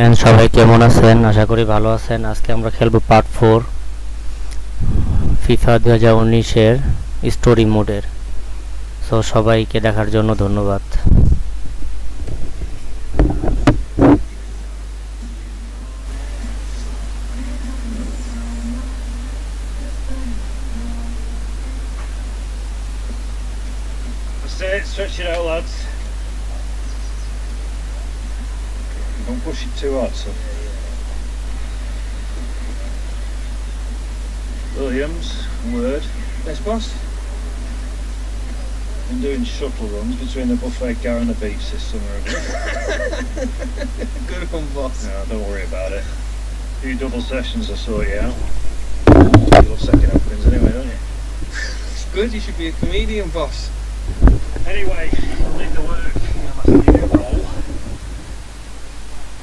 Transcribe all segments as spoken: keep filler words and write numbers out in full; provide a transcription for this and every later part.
Friend सबाई केमन आছেন आशा करी ভালো আছেন। আজকে আমরা খেলব পার্ট ফোর ফিফা দুই হাজার উনিশ এর স্টোরি মোডের। সো সবাইকে দেখার জন্য ধন্যবাদ। Stretch it out, lads. Don't push it too hard, son. Williams, Word. Best boss. Been doing shuttle runs between the buffet car and the beach this summer. Good one, boss. No, don't worry about it. A few double sessions I saw you out. You love second openings anyway, don't you? It's good, you should be a comedian, boss. Anyway, I'll leave the work. That's a new role.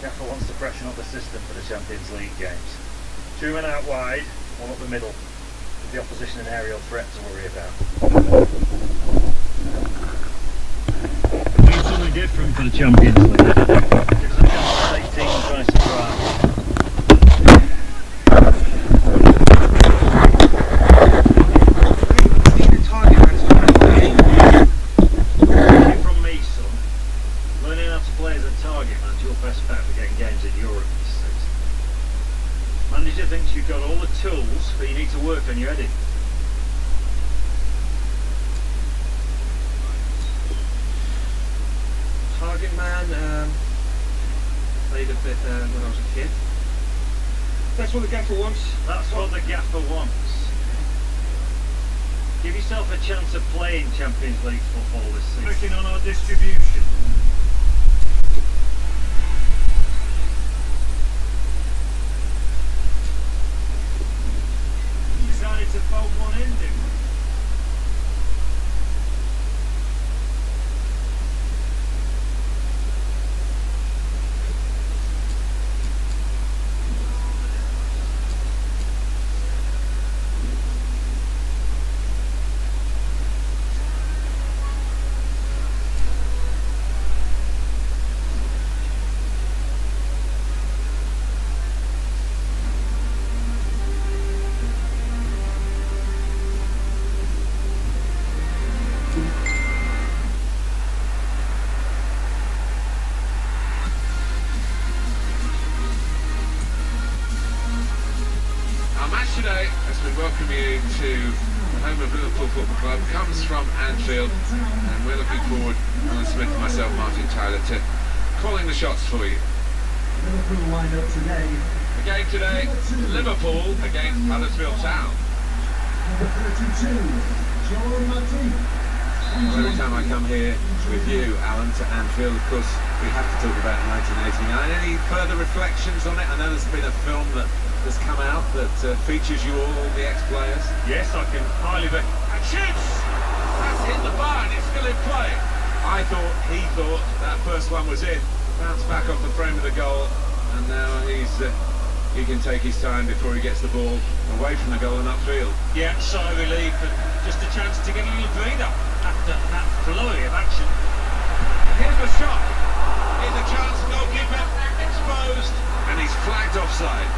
Gaffer wants to freshen up the system for the Champions League games. Two men out wide, one up the middle. With the opposition an aerial threat to worry about. Do something different for the Champions League. Gives the chance to take teams by surprise. Champions League football this season. Working on our distribution. We decided to fold one in, didn't Features you all, the ex-players? Yes, I can highly recommend. And shoots! That's hit the bar and it's still in play. I thought, he thought, that first one was in. Bounced back off the frame of the goal, and now he's uh, he can take his time before he gets the ball away from the goal and upfield. Yeah, so relief, but just a chance to get a little breather after that flurry of action. Here's the shot. Here's a chance, goalkeeper exposed, and he's flagged offside.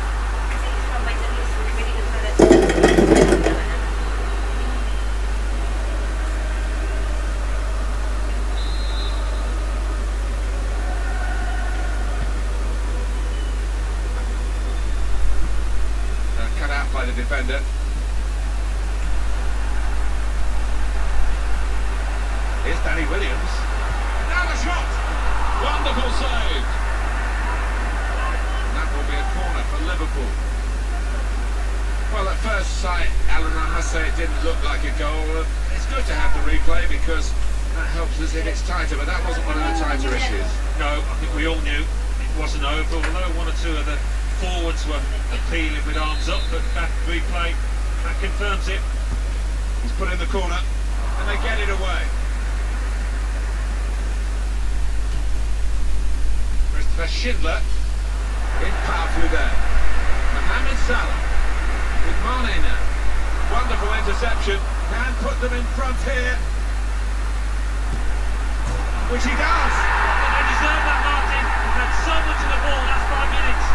Defender. Here's Danny Williams. Now the shot! Wonderful save! And that will be a corner for Liverpool. Well, at first sight, Alan, I must say it didn't look like a goal. It's good to have the replay because that helps us if it's tighter, but that wasn't one of the tighter issues. No, I think we all knew it wasn't over, although one or two of the forwards were appealing with arms up, but that replay, that confirms it. He's put in the corner, and they get it away. Christopher Schindler, in powerfully there. Mohamed Salah, with Mane now. Wonderful interception, and put them in front here. Which he does, and they deserve that, Martin. had so much of the ball last five minutes.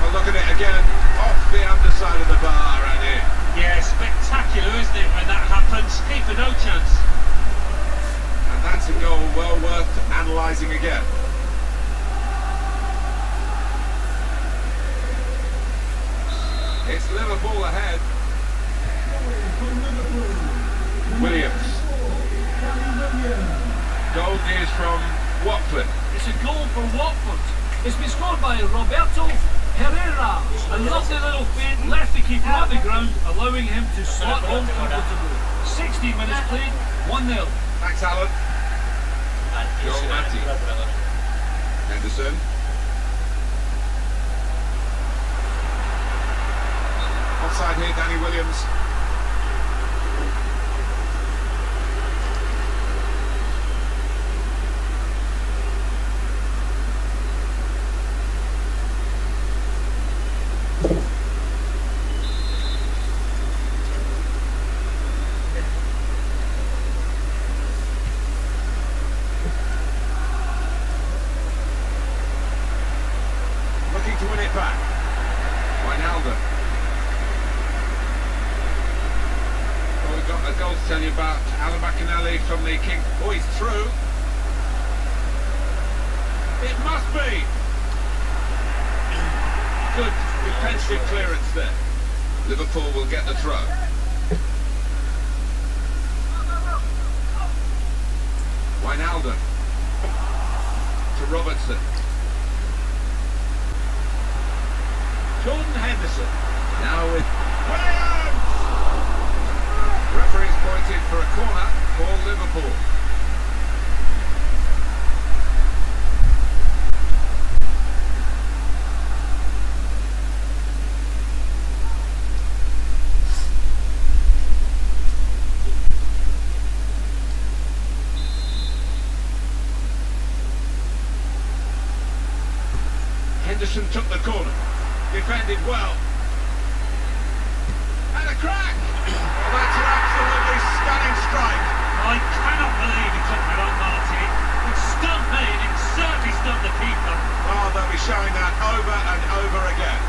Well, look at it again, off the underside of the bar, Andy. Yeah, spectacular, isn't it, when that happens? Keeper no chance. And that's a goal well worth analysing again. It's Liverpool ahead. Williams. Goal is from Watford. It's a goal for Watford. It's been scored by Roberto Herrera. A lovely little fade, left the keeper on the ground, allowing him to slot home comfortably. sixty minutes played, one nil. Thanks, Alan. Joel Matty. Henderson. Side here, Danny Williams. Looking to win it back. Wijnaldum. Got a goal to tell you about. Alan Bacchinelli from the King. Oh, he's through. It must be. Good defensive clearance there. Liverpool will get the throw. Wijnaldum to Robertson. Jordan Henderson now with Williams. Referee's pointed for a corner for Liverpool. Henderson took the corner, defended well, and a crack! That's an absolutely stunning strike. I cannot believe he took that on, Marty. It stunned me, and it certainly stunned the keeper. Oh, they'll be showing that over and over again.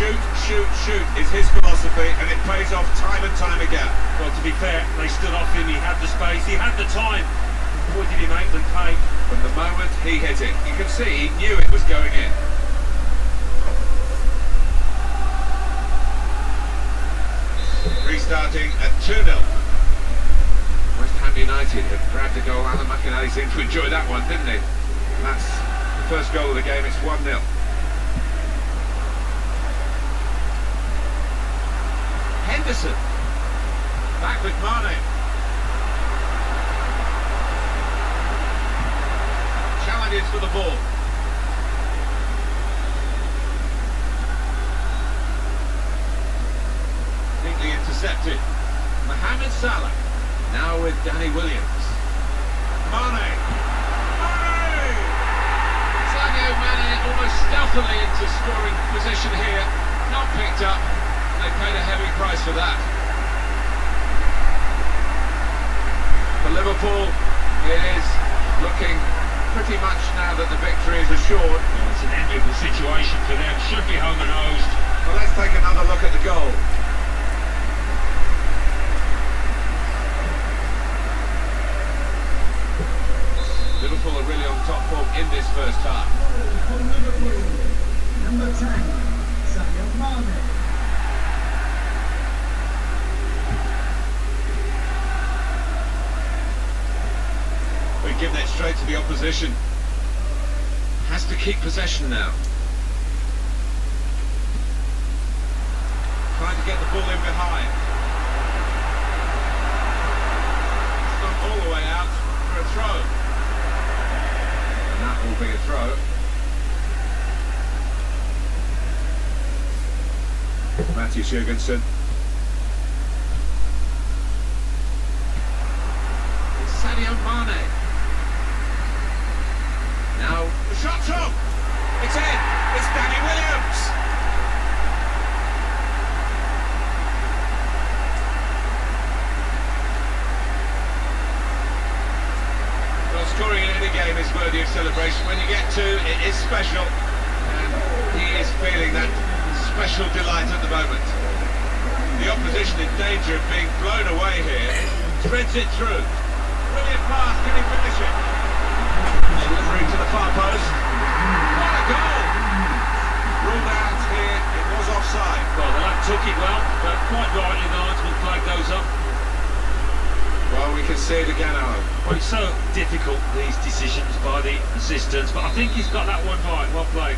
Shoot, shoot, shoot is his philosophy, and it pays off time and time again. Well, to be fair, they stood off him, he had the space, he had the time. What did he make them pay? From the moment he hit it, you can see he knew it was going in. Restarting at two nil. West Ham United have grabbed a goal. Alan Bacchinelli seemed to enjoy that one, didn't he? And that's the first goal of the game. It's one nil. Henderson. Back with Mane. Challenges for the ball. Intercepted. Mohamed Salah now with Danny Williams. Mane. Mane! Sadio Mane almost stealthily into scoring position here. Not picked up. They paid a heavy price for that. For Liverpool, it is looking pretty much now that the victory is assured. Well, it's an enviable situation for them. Should be home and hosed. Well, let's take another look at the goal. Liverpool are really on top form in this first half. Number ten, Sadio Mane. We give that straight to the opposition. Has to keep possession now. Trying to get the ball in behind. It's not all the way out for a throw. And that will be a throw. Matthews Jurgensen. It's Sadio Mane. Now, the shot's up! It's in! It's Danny Williams! celebration. When you get two, it is special, and he is feeling that special delight at the moment. The opposition in danger of being blown away here. Threads it through. Brilliant pass, can he finish it? Delivering to the far post. What a goal! Ruled out here, it was offside. Well, the lad took it well, but quite rightly the linesman flag goes up. Well, we can see it again, Alan. Well, it's so difficult, these decisions by the assistants, but I think he's got that one right. Well played.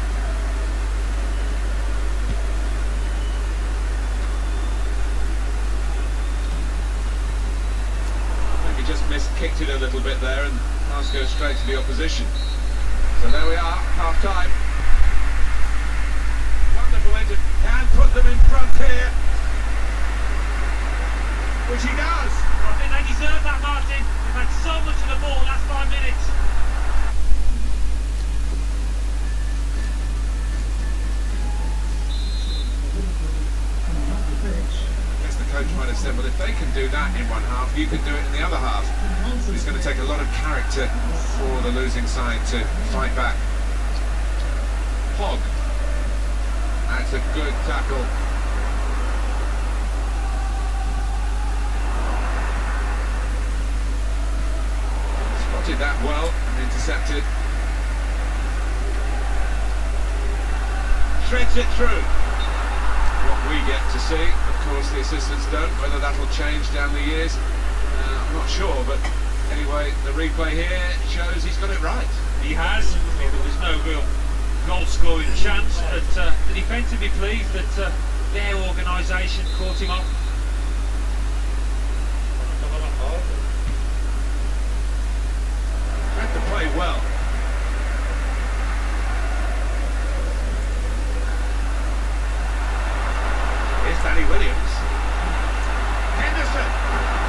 I think he just missed, kicked it a little bit there, and pass goes straight to the opposition. So there we are, half time. Wonderful engine. Can put them in front here. Which he does. I think they deserve that, Martin. They've had so much of the ball last five minutes. I guess the coach might have said, well, if they can do that in one half, you can do it in the other half. It's going to take a lot of character for the losing side to fight back. Hogg. That's a good tackle. That well and intercepted. Threads it through. What we get to see, of course the assistants don't, whether that'll change down the years, uh, I'm not sure, but anyway, the replay here shows he's got it right. He has. I mean, there was no real goal scoring chance, but uh, the defence would be pleased that uh, their organisation caught him off. Well, here's Danny Williams. Henderson,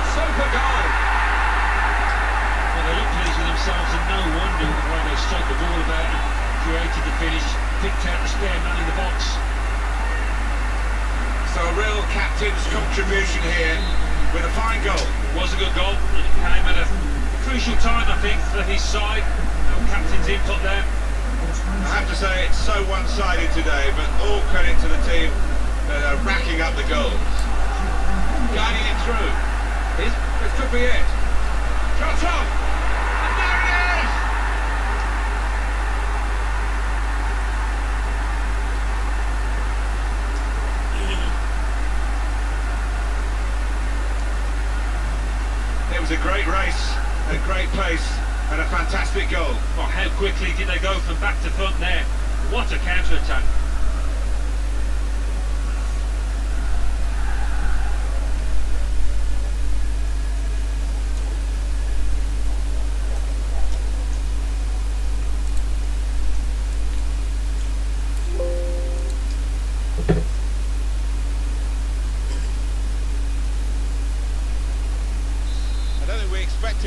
super goal. Well, they look pleased with themselves, and no wonder the way they struck the ball about and created the finish, picked out the spare man in the box. So a real captain's contribution here with a fine goal. It was a good goal, and it came at a crucial time, I think, for his side. No captain's input there. I have to say, it's so one-sided today, but all credit to the team that are racking up the goals. Guiding it through. This, this could be it. Shots off! And there it is! It was a great race. A great pace and a fantastic goal. Well, how quickly did they go from back to front there? What a counter-attack.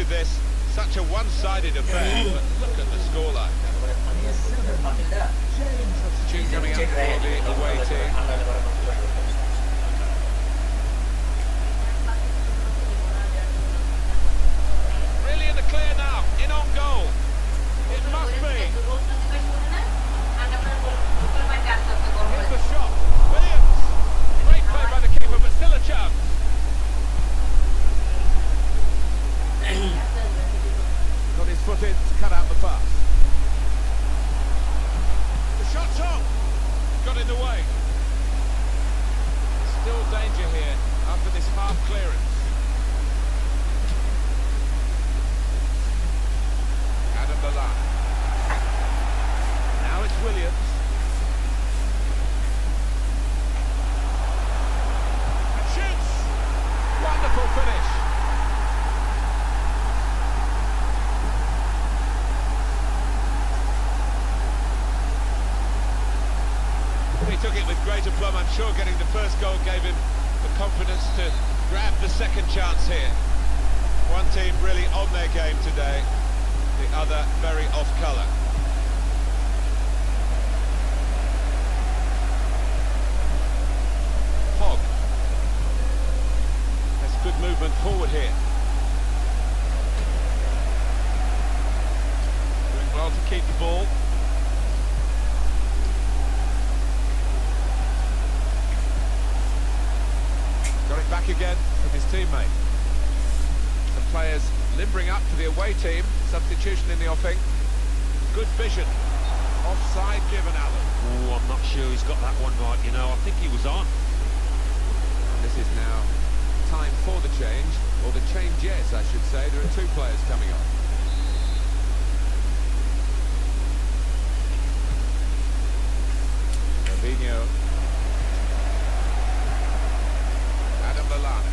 This such a one-sided affair, but look at the scoreline. Substitute coming out for the away team. Really in the clear now, in on goal. It must be. Here's the shot. Williams. Great play by the keeper, but still a chance. Got his foot in to cut out the pass. The shot's on. Got in the way. Still danger here after this half clearance. Adam Lallana. Now it's Williams. And shoots. Wonderful finish. Took it with great aplomb. I'm sure getting the first goal gave him the confidence to grab the second chance here. One team really on their game today, the other very off colour. Hogg. That's good movement forward here. Doing well to keep locate the ball. Got it back again from his teammate. Some players limbering up for the away team. Substitution in the offing. Good vision. Offside given, Alan. Oh, I'm not sure he's got that one right, you know. I think he was on. This is now time for the change, or the changes, I should say. There are two players coming on. Fabinho. Adam Lallana.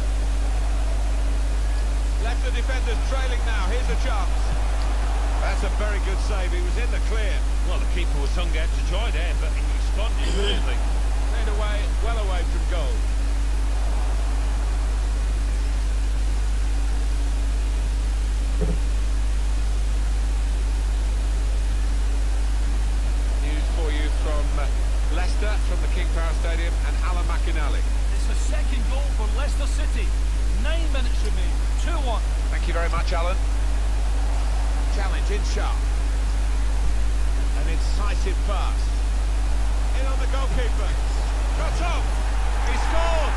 Left the defenders trailing now. Here's a chance. That's a very good save. He was in the clear. Well, the keeper was hung out to try there, but he responded brilliantly. Played away, well away from goal. News for you from Leicester, from the King Power Stadium, and Ala Makinali. It's the second goal for Leicester City. Nine minutes remaining, two one. Thank you very much, Alan. Challenge in sharp. An incisive pass. In on the goalkeeper. Cut off. He scored.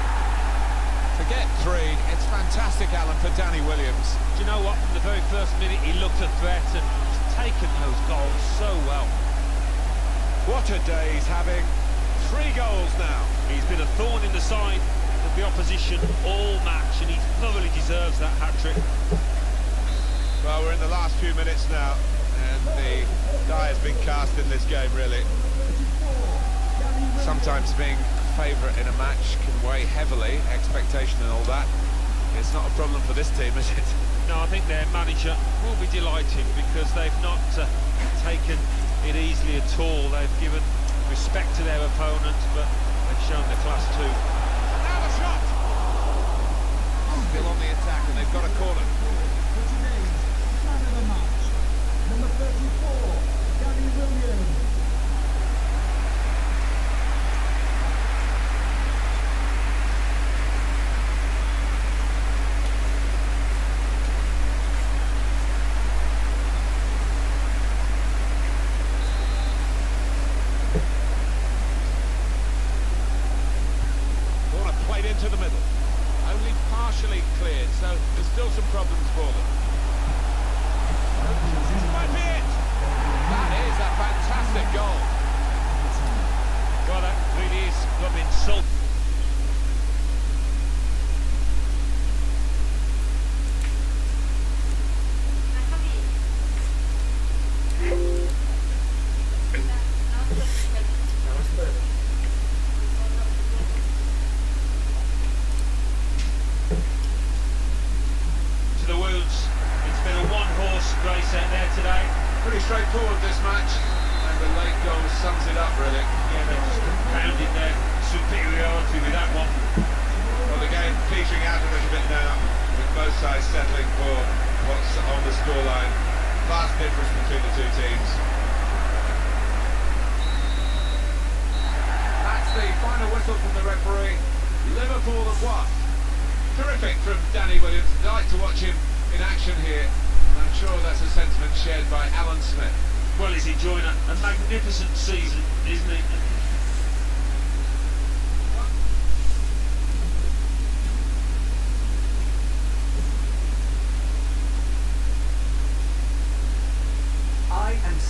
Forget three, it's fantastic, Alan, for Danny Williams. Do you know what? From the very first minute, he looked a threat and he's taken those goals so well. What a day he's having. Three goals now. He's been a thorn in the side of the opposition all match, and he thoroughly deserves that hat-trick. Well, we're in the last few minutes now, and the die has been cast in this game, really. Sometimes being favourite in a match can weigh heavily, expectation and all that. It's not a problem for this team, is it? No, I think their manager will be delighted, because they've not uh, taken it easily at all. They've given respect to their opponent, but they've shown the class too. And now the shot! Still on the attack, and they've got a corner. For today's man of the match, number thirty-four, Danny Williams. To the middle, only partially cleared, so there's still some problems for them. This might be it. That is a fantastic goal. God, that really is some insult. Settling for what's on the scoreline. Vast difference between the two teams. That's the final whistle from the referee. Liverpool have won. Terrific from Danny Williams. Like to watch him in action here. And I'm sure that's a sentiment shared by Alan Smith. Well, he's enjoying a, a magnificent season, isn't he?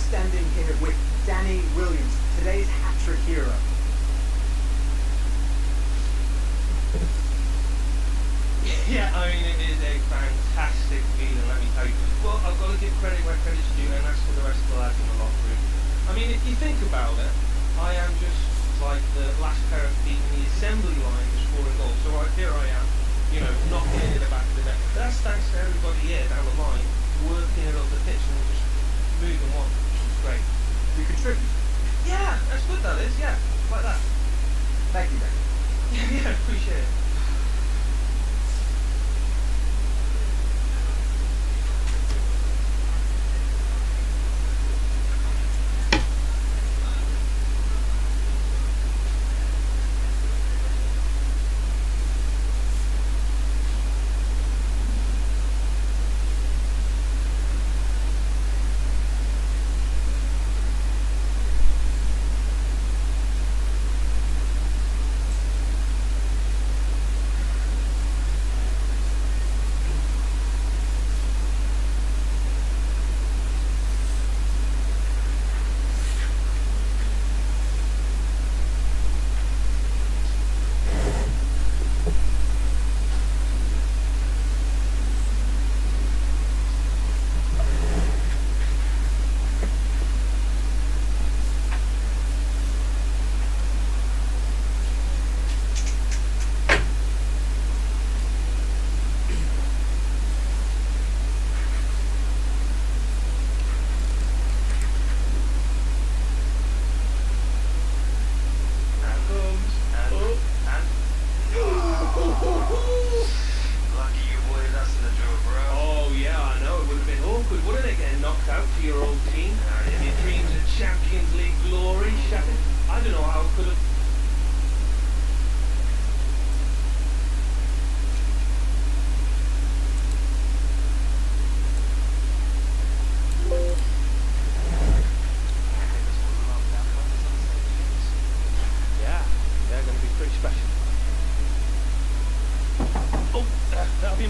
Standing here with Danny Williams, today's hat-trick hero. Yeah, I mean, it is a fantastic feeling, let me tell you. Well, I've got to give credit where credit's due, and that's for the rest of the lads in the locker room. I mean, if you think about it, I am just like the last pair of feet in the assembly line to score a goal. So I, here I am, you know, not near the back of the net. But that's thanks to everybody here down the line, working it up the pitch and just moving on. Great. You contribute. Yeah, that's good that is, yeah. Like that. Thank you, Dave. Yeah, appreciate it.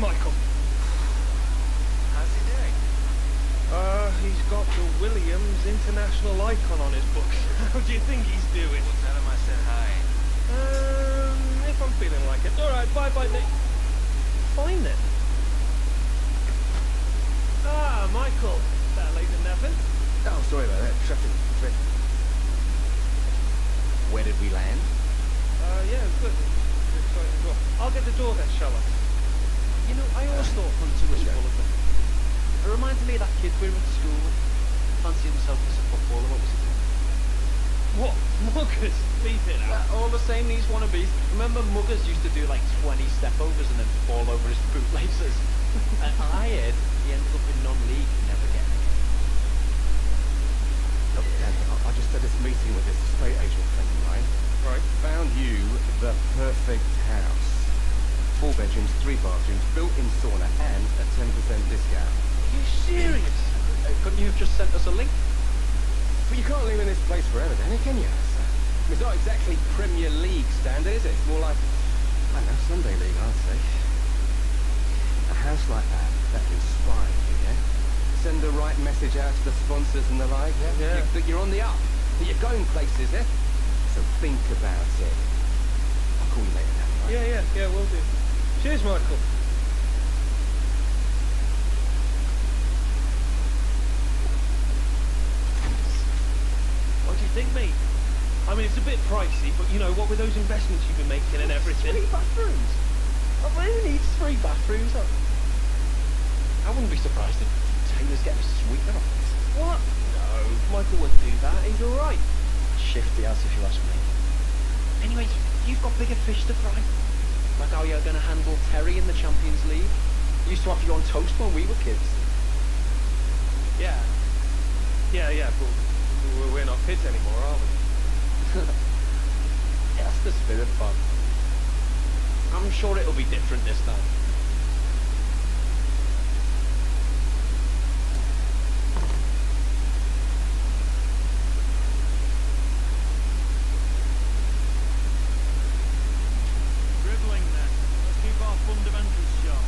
Michael. How's he doing? Uh, he's got the Williams International Icon on his book. How do you think he's doing? Well, tell him I said hi. Um, if I'm feeling like it. Alright, bye-bye, Nick. Fine then. Ah, Michael. That late than nothing. Oh, sorry about that. Traffic. Traffic. Where did we land? Uh, yeah, good. Well, I'll get the door then, shall I? You know, I always thought Hunter was full of them. It reminds me of that kid we were at school with. Fancy himself as a footballer, what was he doing? What? Muggers? Leave it out. All the same, these wannabes. Remember Muggers used to do like twenty step-overs and then fall over his bootlaces? And I heard he ended up in non-league and never get it. Look, Danny, I just had this meeting with this estate agent friend of mine. Right. Found you the perfect house. Four bedrooms, three bathrooms, built-in sauna, and a ten percent discount. Are you serious? Uh, couldn't you have just sent us a link? But you can't live in this place forever, Danny, can you? It's not exactly Premier League standard, is it? It's more like, I don't know, Sunday League, I'd say. A house like that, that inspires you, yeah? Send the right message out to the sponsors and the like, yeah? yeah. That you're on the up, that you're going places, yeah? So think about it. I'll call you later, Danny, right? Yeah, yeah, yeah, we'll do. Cheers, Michael. What do you think, mate? I mean, it's a bit pricey, but you know, what with those investments you've been making and everything... Three bathrooms? I really need three bathrooms. I wouldn't be surprised if Taylor's getting a sweet out. What? No, Michael wouldn't do that. He's alright. Shifty ass, if you ask me. Anyways, you've got bigger fish to fry. Like how you're going to handle Terry in the Champions League. You used to have you on toast when we were kids. Yeah. Yeah, yeah, but we're not kids anymore, are we? That's the spirit fun. I'm sure it'll be different this time. Dribbling then. Let's keep our fundamentals sharp.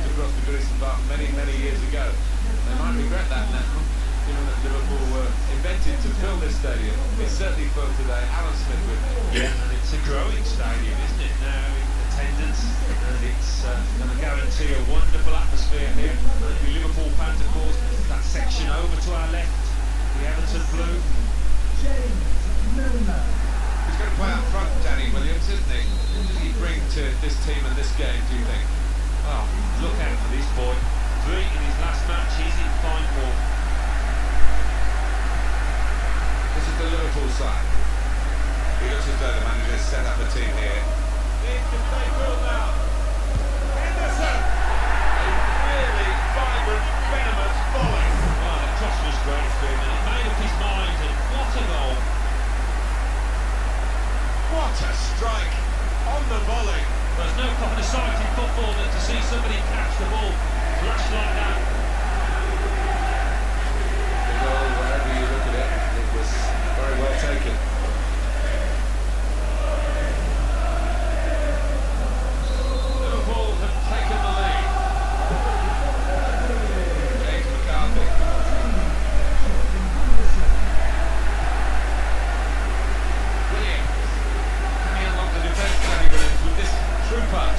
moved across to Goodison Park many, many years ago. They might regret that now, given that Liverpool were invented to fill this stadium. It's certainly full today. Alan Smith with me. Yeah. And it's a growing stadium, isn't it, now in attendance? And it's uh, going to guarantee a wonderful atmosphere here. The Liverpool fans, of course, that section over to our left, the Everton blue. James Milner. He's going to play out front, Danny Williams, isn't he? What does he bring to this team and this game, do you think? Oh, look out for this boy. Three in his last match, he's in fine form. This is the Liverpool side. He looks as though the manager's set up a team here. Here's the play ball now. Henderson! A really vibrant, venomous volley. Oh, the cross was great for him, and he made up his mind, and what a goal. What a strike on the volley. There's no proper sight in football than to see somebody catch the ball flash like that. The goal, wherever you look at it, it was very well taken. Liverpool have taken the lead. James McCarthy. Through pass.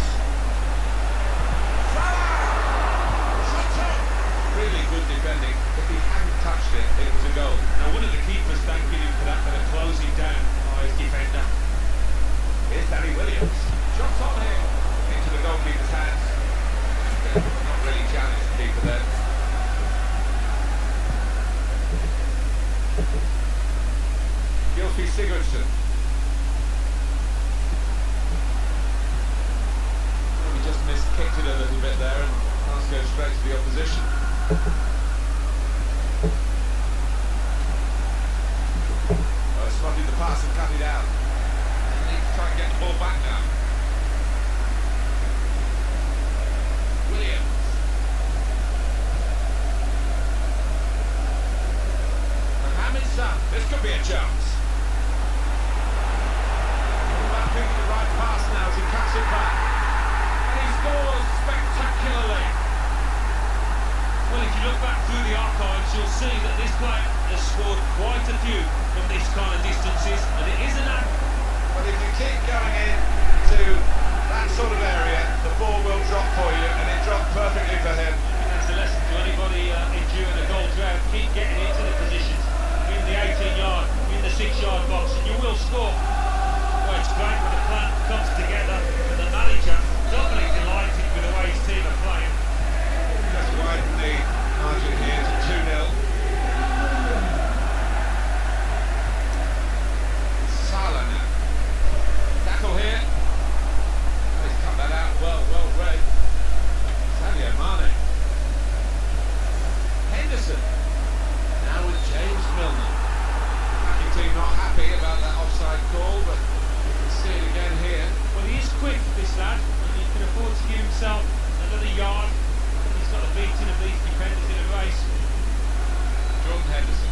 Really good defending. If he hadn't touched it, it was a goal. Now, one of the keepers thanking him for that, for the closing down by his defender. Here's Danny Williams. Shots on here. Into the goalkeeper's hands. Yeah, not really challenged the keeper there. Gylfi Sigurdsson. Kicked it a little bit there, and pass goes straight to the opposition. Oh, spotted the pass and cut it out. They need to try and get the ball back now. Williams. Mohamed Salah. This could be a chance. All about picking the right pass now as he cuts it back. Scores spectacularly. Well, if you look back through the archives, you'll see that this player has scored quite a few from these kind of distances, and it is an act. But if you keep going in to that sort of area, the ball will drop for you, and it dropped perfectly for him. And that's a lesson to anybody uh, enduring the goal drought. Keep getting into the positions in the eighteen yard, in the six yard box, and you will score. Well, it's great when the plan comes together, and the manager doubly delighted with the way his team are playing. Just widen the margin here to two nil. Salah now. Tackle here. He's cut that out well, well read. Sadio Mane. Henderson. Now with James Milner. Hacking team not happy about that offside call, but you can see it again here. Well, he is quick, this lad. Can afford to give himself another yard. He's got a beating of these defenders in a race. Jordan Henderson.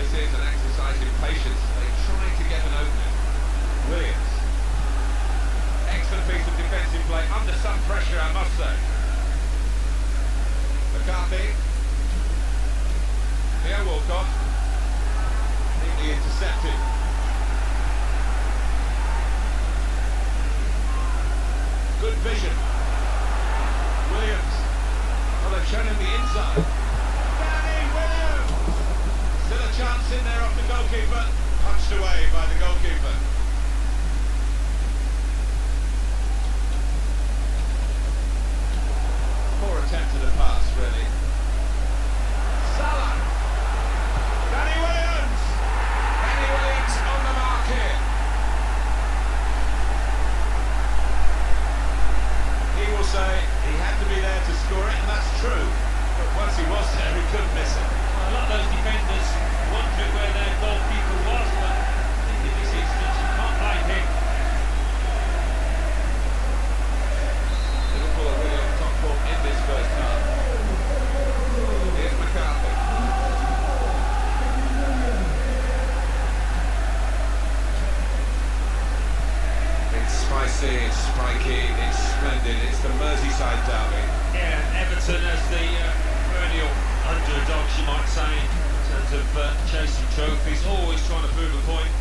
This is an exercise in patience. They try to get an opening. Williams. Excellent piece of defensive play under some pressure, I must say. McCarthy. Theo Walcott. Neatly intercepted. Good vision. Williams. Well, they've shown him the inside. Danny Williams! Still a chance in there off the goalkeeper. Punched away by the goalkeeper. Poor attempt at a pass, really. Salah! Danny Williams! Danny Williams on the mark here. Say he had to be there to score it, and that's true, but once he was there, he couldn't miss it. Well, a lot of those defenders wondering where their goalkeeper was, but I think in this instance you can't blame him. Liverpool are really on top form in this first half. Here's McCarthy. It's spicy, it's spiky, it's splendid, it's the Merseyside derby. you might say, in terms of uh, chasing trophies, always trying to prove a point.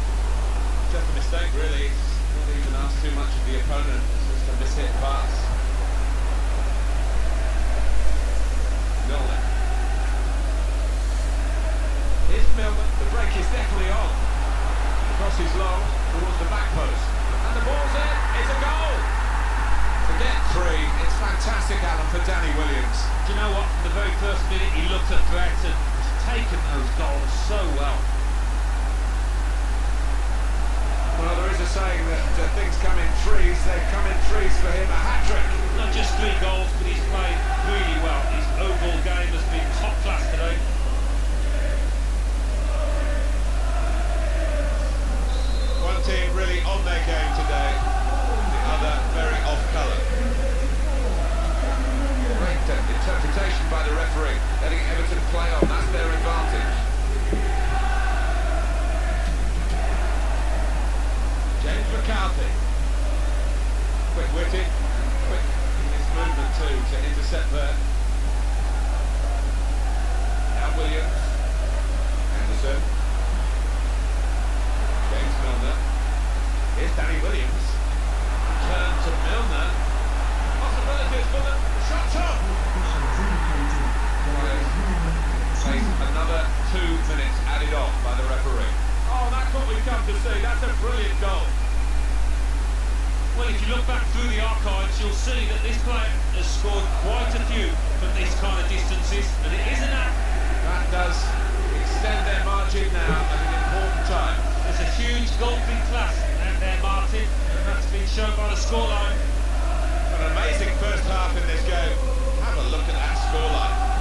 Just a mistake, really. Not even ask too much of the opponent. It's just a mishit pass. Milner. Here's Milner. The break is definitely on. The cross is low towards the back post. And the ball's in. It's a goal. To get three, it's fantastic, Alan, for Danny Williams. Do you know what? From the very first minute, he looked at threat and he's taken those goals so well. Well, there is a saying that uh, things come in threes. They come in threes for him. A hat-trick. Not just three goals, but he's played really well. His overall game has been top class today. One team really on their game today. The other very off-colour. Great interpretation by the referee. Letting Everton play on. That's their advantage. James McCarthy, quick-witted, quick in his movement too, to intercept there. Now Williams, Anderson, James Milner, here's Danny Williams, turn to Milner, possibilities for them, shot shot! Another two minutes added on by the referee. Oh, that's what we've come to see. That's a brilliant goal. Well, if you look back through the archives, you'll see that this player has scored quite a few from these kind of distances, and it isn't that. That does extend their margin now at an important time. There's a huge golfing class out there, Martin, and that's been shown by the scoreline. An amazing first half in this game. Have a look at that scoreline.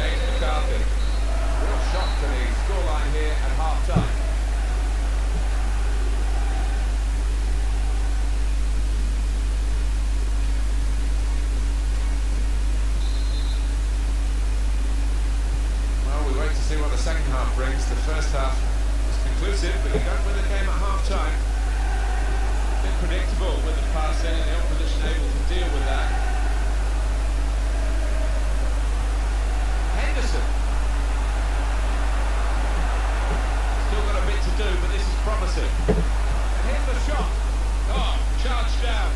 James McCarthy. Real shock to the scoreline here at half-time. Well, we wait to see what the second half brings. The first half was conclusive, but they don't win the game at half-time. A bit predictable with the pass in and the opposition able to deal with that. Henderson. Do, but this is promising. And here's the shot. Oh, charge down.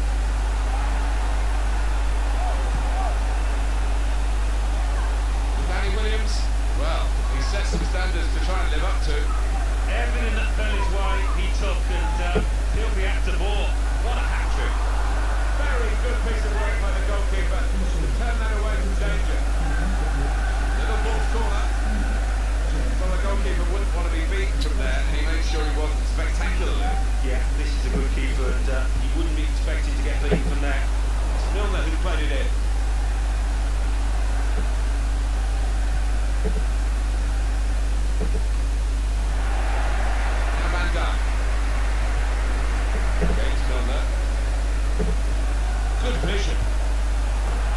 Danny Williams, well, he set some standards to try and live up to. Everything that fell his way, he took, and uh, he'll be after more. What a hat-trick. Very good piece of work by the goalkeeper to turn that away from danger. Little ball's corner. Well, the goalkeeper wouldn't want to be beaten from there, and he made sure he wasn't spectacularly. Yeah, this is a good keeper, and uh, he wouldn't be expected to get beaten from there. It's Milner who played it in. Now Van Dijk. James Milner. Good vision.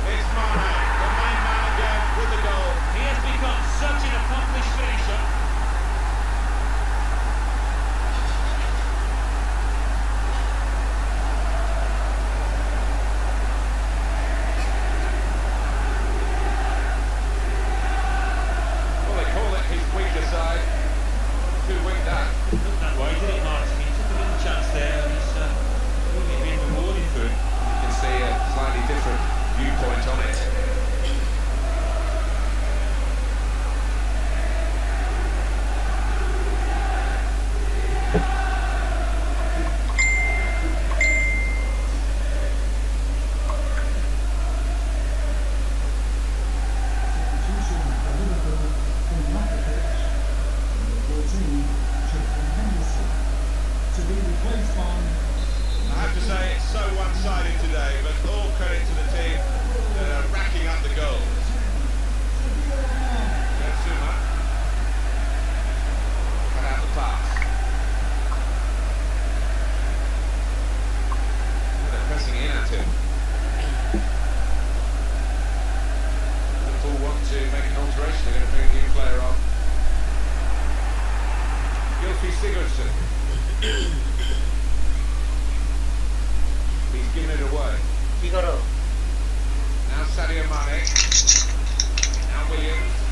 It's Mane, the main man again with the goal. He has become such an accomplished finisher. Well, they call it his weaker side. Too weak that. It looked that way, did it, Martin? He took a little chance there, and he's uh, really been rewarded for it. You can see a slightly different viewpoint on it. Now Sadio Mane, now Williams.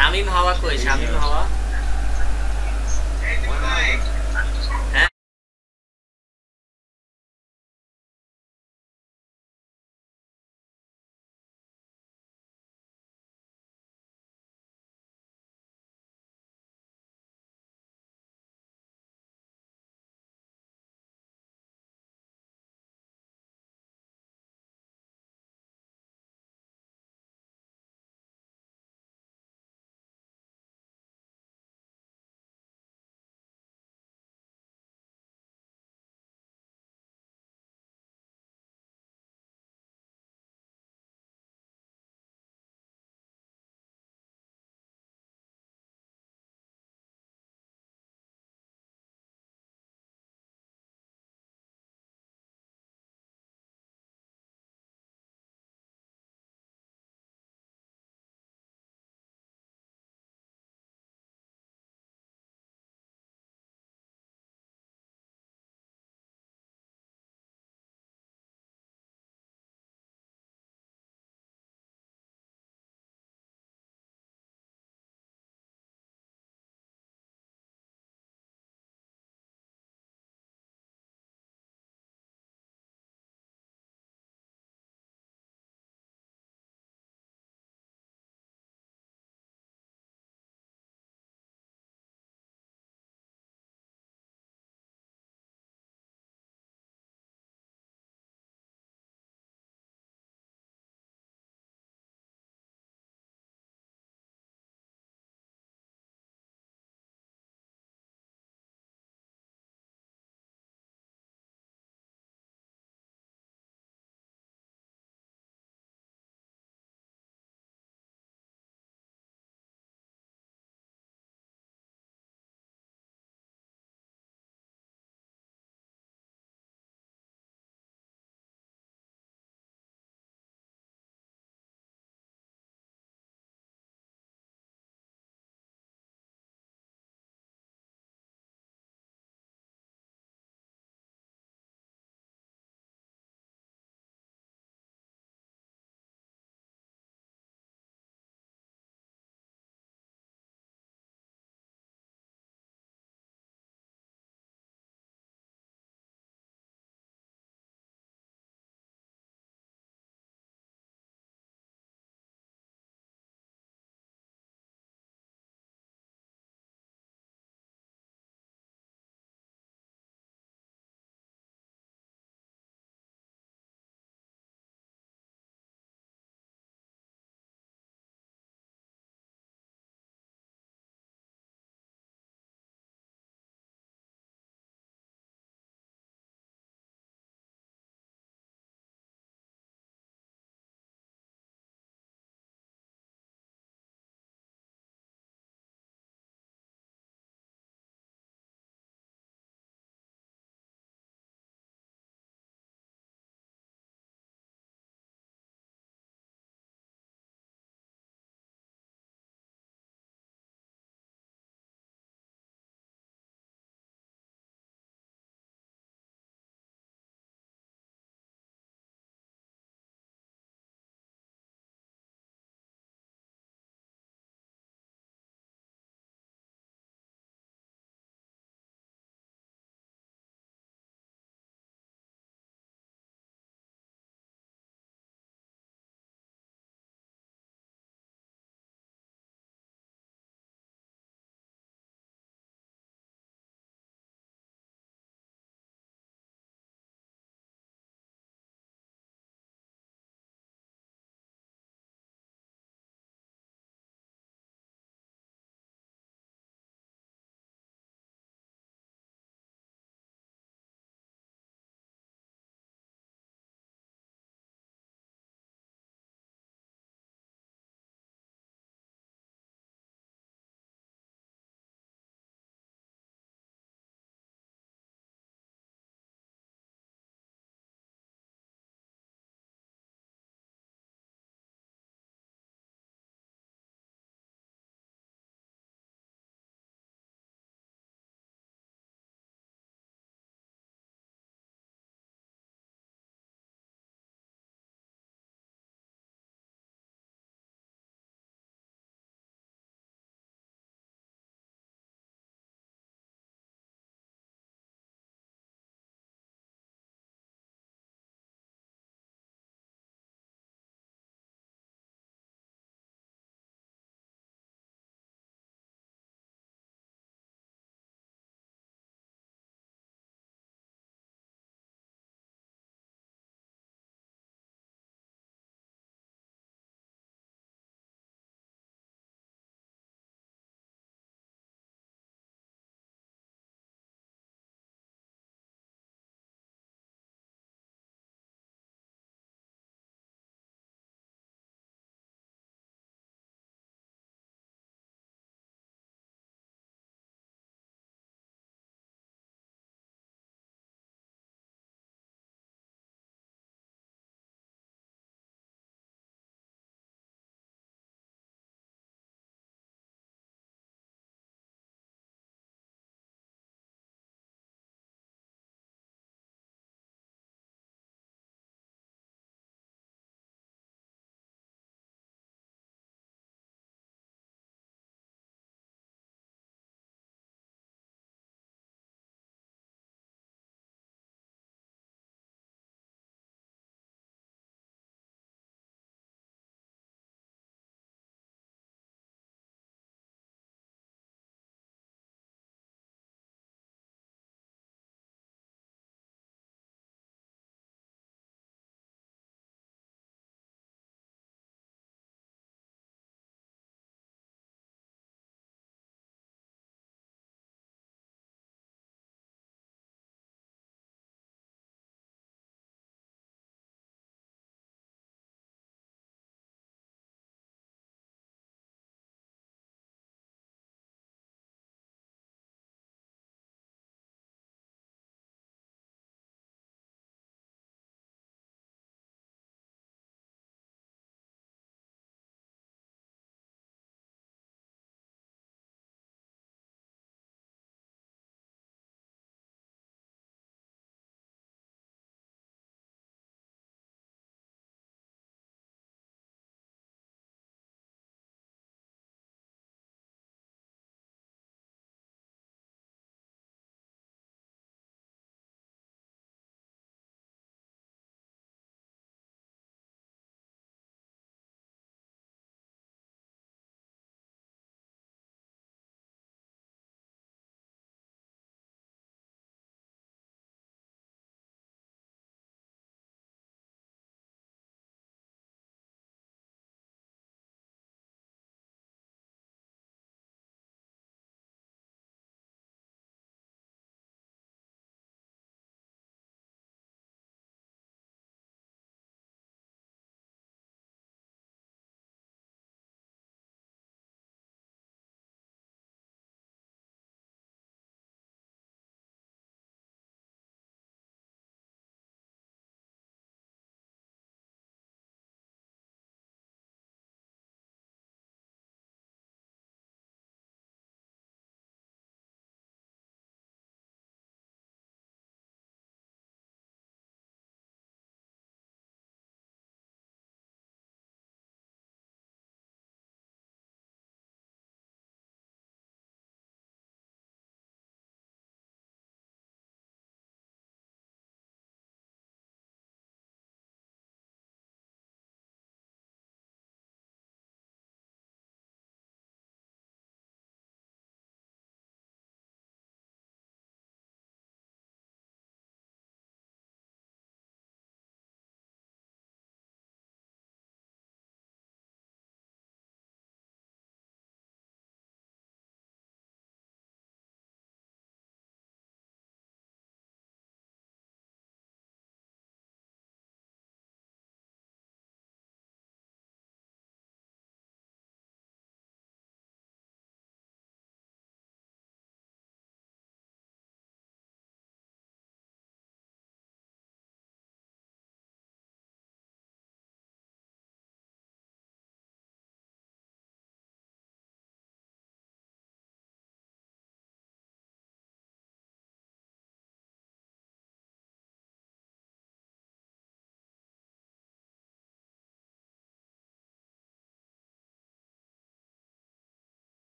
शामिल हवा कोई शामिल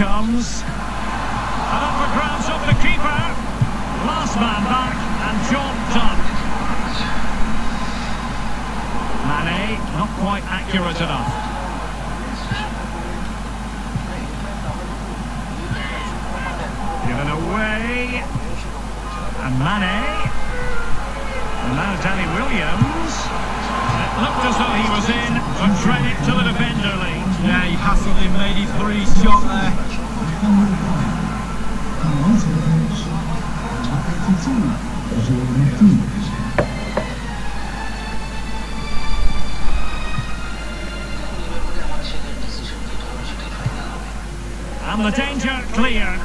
comes. And up for grabs of the keeper. Last man back and job done. Mané, not quite accurate enough. Away, and Mané, and now Danny Williams. It looked as though he was in, but credit to the defender, Lee. Yeah, he hassled him, made his three shot there. And the danger clear.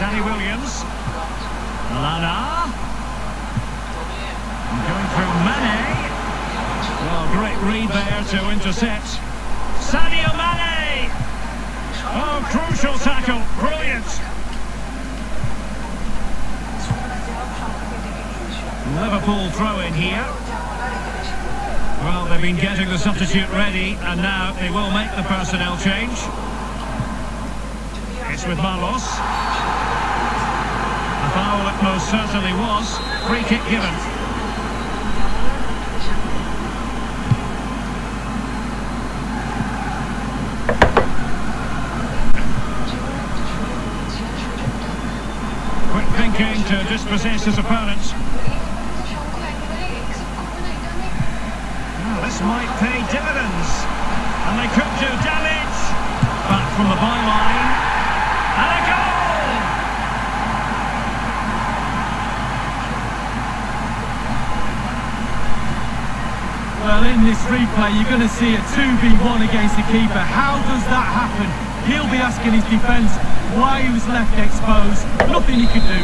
Danny Williams, Lana, going through Mané, well, great read there to intercept, Sadio Mané, oh, crucial tackle, brilliant. Liverpool throw in here, well, they've been getting the substitute ready, and now they will make the personnel change. It's with Marlos. Foul it most certainly was. Free kick given. Quick thinking to dispossess his opponents. Oh, this might pay dividends. And they could do damage. Back from the byline. And a goal! Well, in this replay, you're going to see a two v one against the keeper. How does that happen? He'll be asking his defence why he was left exposed. Nothing he could do.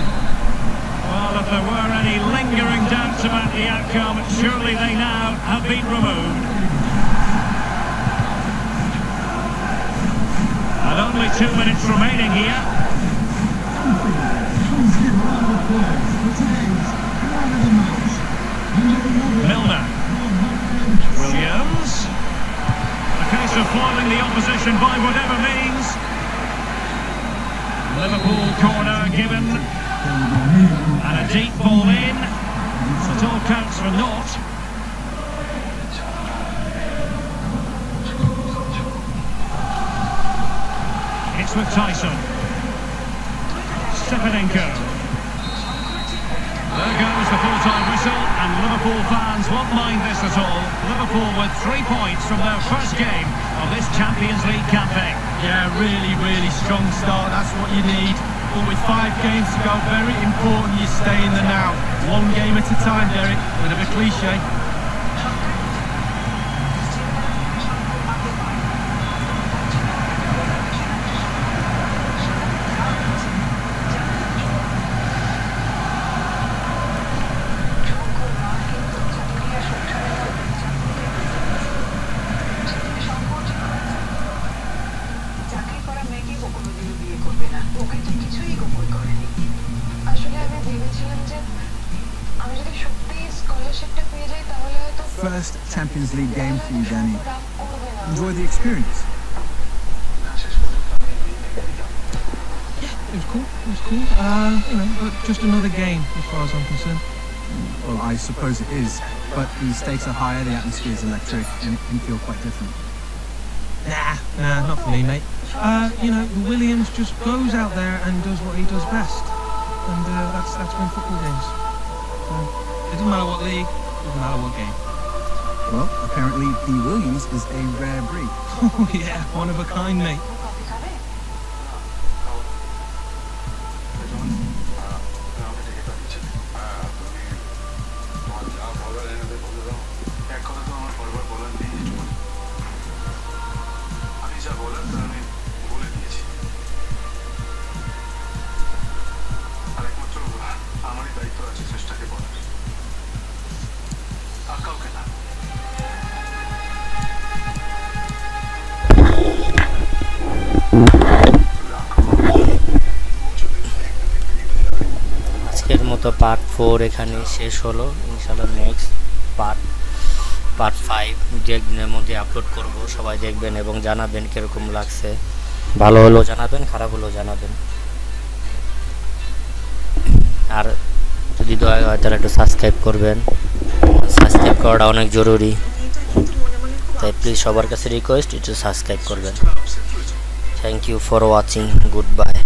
Well, if there were any lingering doubts about the outcome, surely they now have been removed. And only two minutes remaining here. Milner. Williams, a case of foiling the opposition by whatever means. Liverpool corner given, and a deep ball in, so it all counts for naught. It's with Tyson, Stepanenko, there goes the full-time whistle. And Liverpool fans won't mind this at all. Liverpool with three points from their first game of this Champions League campaign. Yeah, really, really strong start. That's what you need. But with five games to go, very important you stay in the now. One game at a time, Derek. Bit of a cliche. First Champions League game for you, Danny. Enjoy the experience. Yeah, it was cool, it was cool. Uh, you know, but just another game as far as I'm concerned. Well, I suppose it is, but the stakes are higher, the atmosphere is electric, and it can feel quite different. Nah, nah, not for me, mate. Uh, you know, Williams just goes out there and does what he does best. And uh, that's, that's been football games. So, it doesn't matter what league, it doesn't matter what game. Well, apparently the Williams is a rare breed. Oh yeah, one of a kind, mate. আজকের মতো part four এখানে শেষ হলো। ইনশাআল্লাহ next part part five जेगनेर मध्य upload करब सबाई देखबेन एबं जानाबेन किरकम लागसे भालो हलो जानाबेन खाराप हलो जानाबेन आर यदि दया हय ताहले एकटु सबस्क्राइब करबेन सबस्क्राइब करा अनेक जरूरी ताई प्लिज सबार काछे रिक्वेस्ट एकटु सबस्क्राइब करबेन thank you for watching good bye.